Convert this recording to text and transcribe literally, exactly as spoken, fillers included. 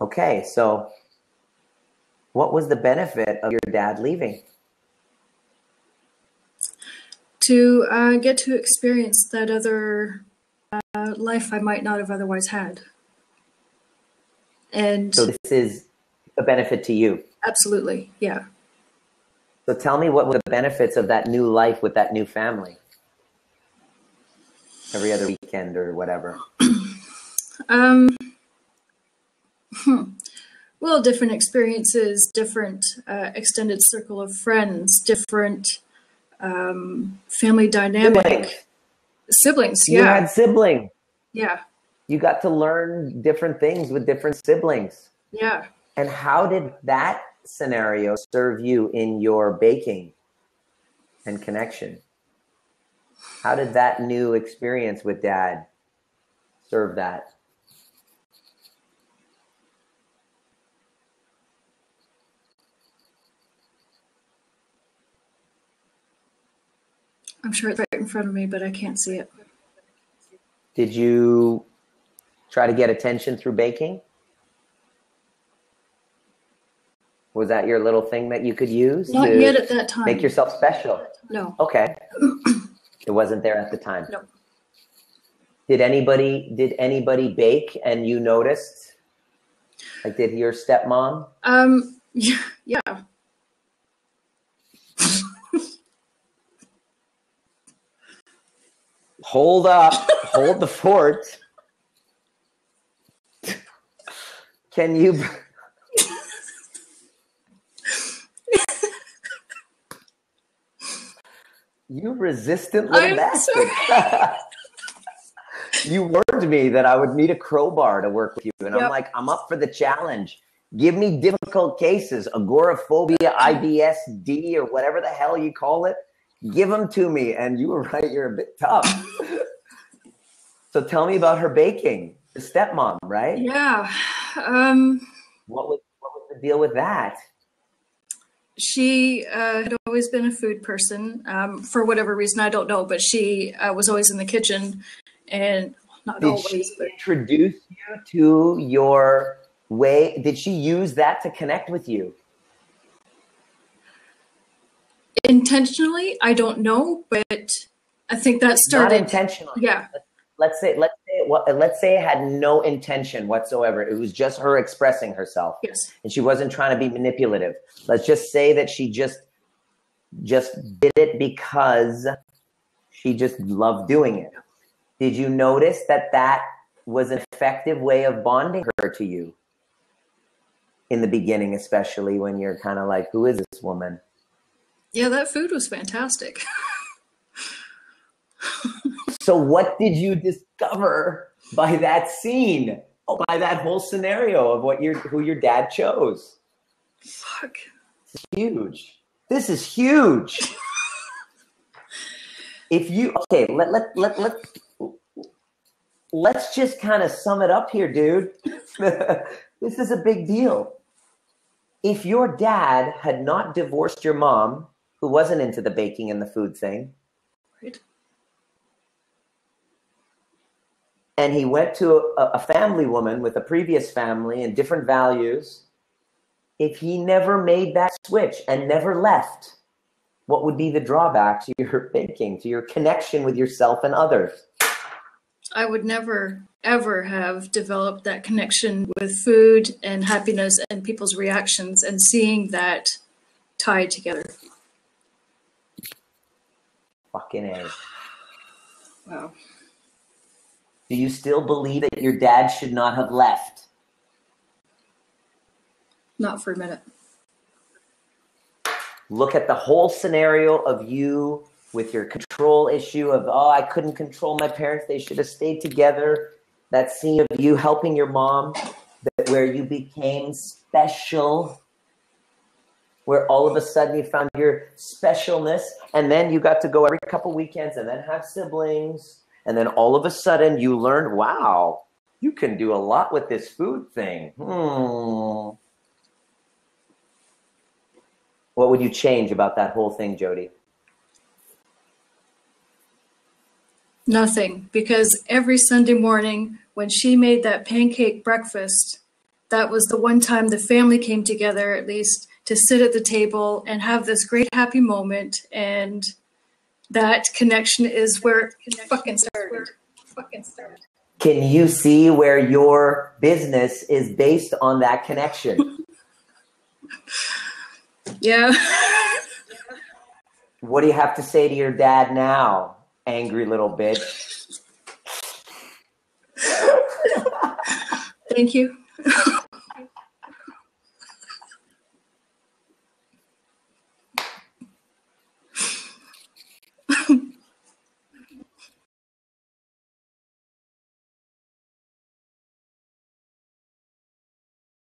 Okay, so what was the benefit of your dad leaving? To uh, get to experience that other uh, life I might not have otherwise had. And so this is a benefit to you? Absolutely, yeah. So tell me, what were the benefits of that new life with that new family? Every other weekend or whatever. um, hmm. Well, different experiences, different uh, extended circle of friends, different um, family dynamic. Siblings. Siblings, yeah. You had siblings. Yeah. You got to learn different things with different siblings. Yeah. And how did that scenario serve you in your baking and connection? How did that new experience with dad serve that? I'm sure it's right in front of me, but I can't see it. Did you try to get attention through baking? Was that your little thing that you could use? Not yet at that time. Make yourself special? No. Okay. It wasn't there at the time. No. Did anybody, did anybody bake and you noticed? Like, did your stepmom? Um, yeah. yeah. Hold up, hold the fort. Can you... You resistant little bastard. You warned me that I would need a crowbar to work with you. And yep. I'm like, I'm up for the challenge. Give me difficult cases, agoraphobia, I B S, D, or whatever the hell you call it. Give them to me. And you were right. You're a bit tough. So tell me about her baking, the stepmom, right? Yeah. Um, what was, what was the deal with that? She uh, had always been a food person, um, for whatever reason, I don't know, but she uh, was always in the kitchen, and not did always. Did she but... introduce you to your way? Did she use that to connect with you? Intentionally, I don't know, but I think that started. Not intentionally. Yeah. Let's say, let's say, it, let's say it had no intention whatsoever. It was just her expressing herself. Yes. And she wasn't trying to be manipulative. Let's just say that she just, just did it because she just loved doing it. Did you notice that that was an effective way of bonding her to you? In the beginning, especially when you're kind of like, who is this woman? Yeah, that food was fantastic. So what did you discover by that scene, by that whole scenario of what your, who your dad chose? Fuck. This is huge. This is huge. If you, okay, let, let, let, let, let's just kind of sum it up here, dude. This is a big deal. If your dad had not divorced your mom, who wasn't into the baking and the food thing, right? And he went to a, a family woman with a previous family and different values. If he never made that switch and never left, what would be the drawback to your thinking, to your connection with yourself and others? I would never, ever have developed that connection with food and happiness and people's reactions and seeing that tied together. Fucking A. Wow. Do you still believe that your dad should not have left? Not for a minute. Look at the whole scenario of you with your control issue of, oh, I couldn't control my parents. They should have stayed together. That scene of you helping your mom, that where you became special, where all of a sudden you found your specialness, and then you got to go every couple weekends and then have siblings. And then all of a sudden you learned, wow, you can do a lot with this food thing. Hmm. What would you change about that whole thing, Jody? Nothing, because every Sunday morning when she made that pancake breakfast, that was the one time the family came together, at least, to sit at the table and have this great happy moment. And that connection is where it fucking started. Fucking started. Can you see where your business is based on that connection? Yeah. What do you have to say to your dad now, angry little bitch? Thank you.